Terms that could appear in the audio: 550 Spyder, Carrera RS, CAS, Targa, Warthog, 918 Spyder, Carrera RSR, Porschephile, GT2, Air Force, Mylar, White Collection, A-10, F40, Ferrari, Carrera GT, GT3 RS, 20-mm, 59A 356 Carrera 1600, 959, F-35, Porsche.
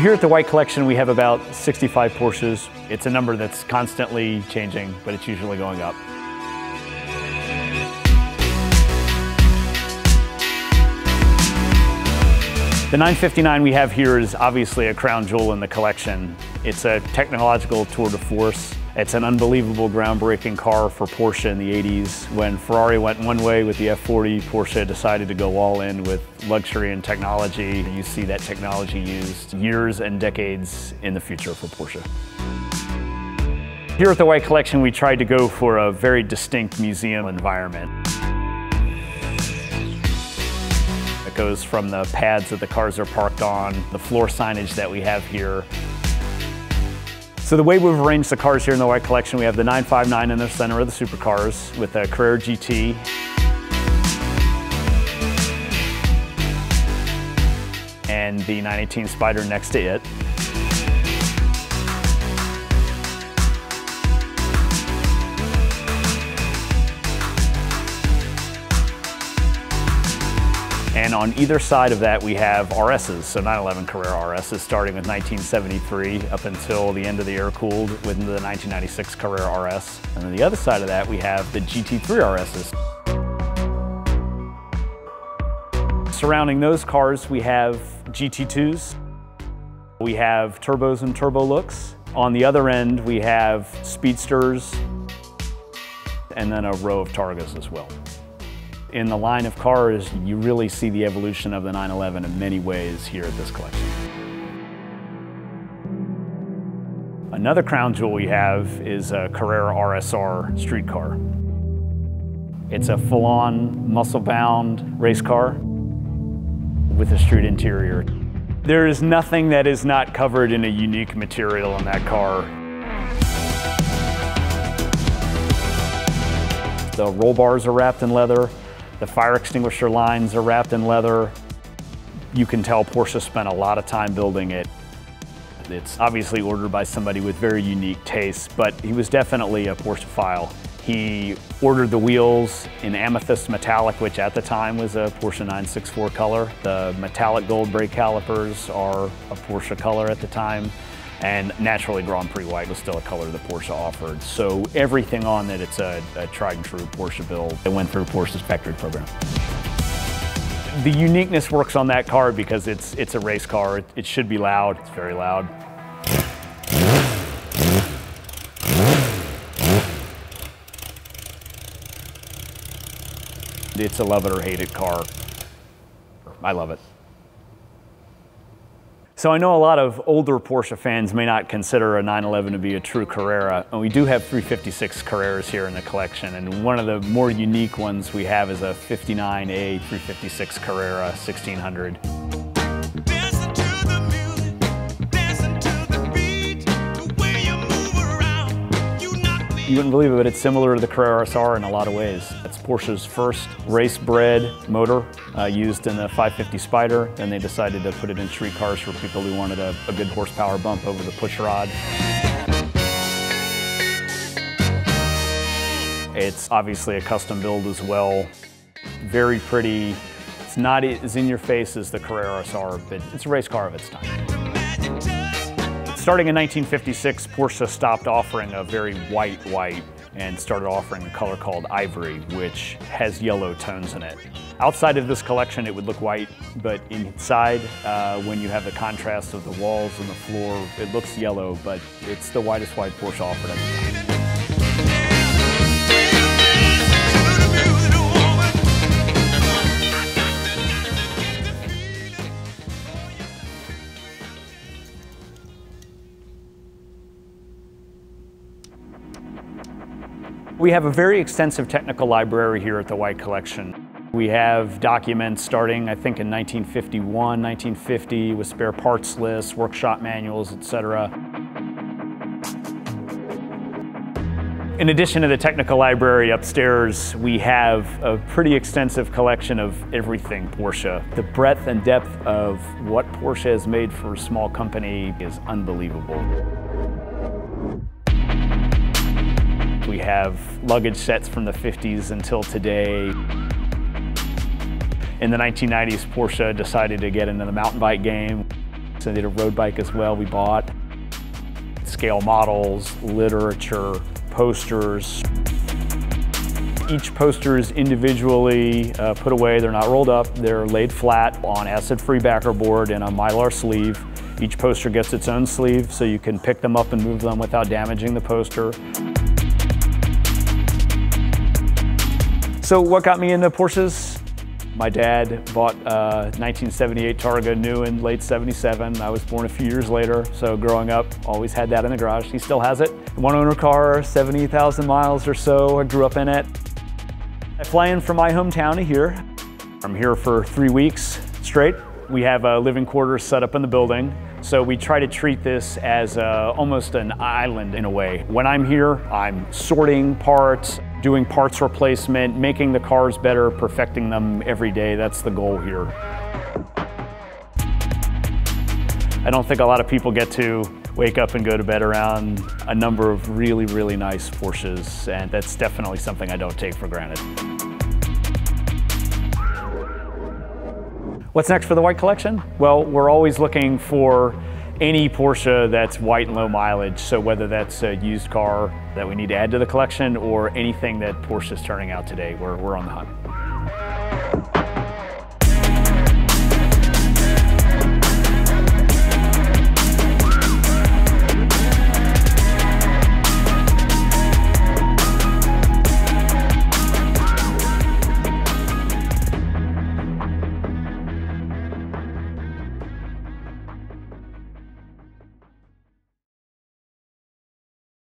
Here at the White Collection, we have about 65 Porsches. It's a number that's constantly changing, but it's usually going up. The 959 we have here is obviously a crown jewel in the collection. It's a technological tour de force. It's an unbelievable groundbreaking car for Porsche in the 80s. When Ferrari went one way with the F40, Porsche decided to go all in with luxury and technology. You see that technology used years and decades in the future for Porsche. Here at the White Collection, we tried to go for a very distinct museum environment. It goes from the pads that the cars are parked on, the floor signage that we have here. So the way we've arranged the cars here in the White Collection, we have the 959 in the center of the supercars with a Carrera GT. And the 918 Spyder next to it. And on either side of that, we have RSs, so 911 Carrera RSs, starting with 1973 up until the end of the air-cooled with the 1996 Carrera RS. And on the other side of that, we have the GT3 RSs. Surrounding those cars, we have GT2s. We have turbos and turbo looks. On the other end, we have speedsters, and then a row of Targas as well. In the line of cars, you really see the evolution of the 911 in many ways here at this collection. Another crown jewel we have is a Carrera RSR street car. It's a full-on, muscle-bound race car with a street interior. There is nothing that is not covered in a unique material in that car. The roll bars are wrapped in leather. The fire extinguisher lines are wrapped in leather. You can tell Porsche spent a lot of time building it. It's obviously ordered by somebody with very unique tastes, but he was definitely a Porschephile. He ordered the wheels in amethyst metallic, which at the time was a Porsche 964 color. The metallic gold brake calipers are a Porsche color at the time. And naturally, Grand Prix White was still a color that Porsche offered. So everything on that, it's a tried and true Porsche build that went through Porsche's factory program. The uniqueness works on that car because it's a race car. It should be loud, it's very loud. It's a love it or hate it car. I love it. So I know a lot of older Porsche fans may not consider a 911 to be a true Carrera, and we do have 356 Carreras here in the collection, and one of the more unique ones we have is a 59A 356 Carrera 1600. You wouldn't believe it, but it's similar to the Carrera RSR in a lot of ways. It's Porsche's first race-bred motor used in the 550 Spyder, and they decided to put it in street cars for people who wanted a good horsepower bump over the pushrod. It's obviously a custom build as well. Very pretty. It's not as in your face as the Carrera RSR, but it's a race car of its time. Starting in 1956, Porsche stopped offering a very white and started offering a color called ivory, which has yellow tones in it. Outside of this collection, it would look white, but inside, when you have the contrast of the walls and the floor, it looks yellow, but it's the whitest white Porsche offered at the time. We have a very extensive technical library here at the White Collection. We have documents starting, I think, in 1951, 1950, with spare parts lists, workshop manuals, etc. In addition to the technical library upstairs, we have a pretty extensive collection of everything Porsche. The breadth and depth of what Porsche has made for a small company is unbelievable. We have luggage sets from the 50s until today. In the 1990s, Porsche decided to get into the mountain bike game. So I did a road bike as well. We bought scale models, literature, posters. Each poster is individually put away. They're not rolled up. They're laid flat on acid-free backer board in a Mylar sleeve. Each poster gets its own sleeve, so you can pick them up and move them without damaging the poster. So what got me into Porsches? My dad bought a 1978 Targa, new in late 77. I was born a few years later, so growing up, always had that in the garage. He still has it. One owner car, 70,000 miles or so. I grew up in it. I fly in from my hometown to here. I'm here for 3 weeks straight. We have a living quarters set up in the building, so we try to treat this as almost an island in a way. When I'm here, I'm sorting parts, doing parts replacement, making the cars better, perfecting them every day. That's the goal here. I don't think a lot of people get to wake up and go to bed around a number of really, really nice Porsches, and that's definitely something I don't take for granted. What's next for the White Collection? Well, we're always looking for any Porsche that's white and low mileage, so whether that's a used car that we need to add to the collection or anything that Porsche is turning out today, we're on the hunt.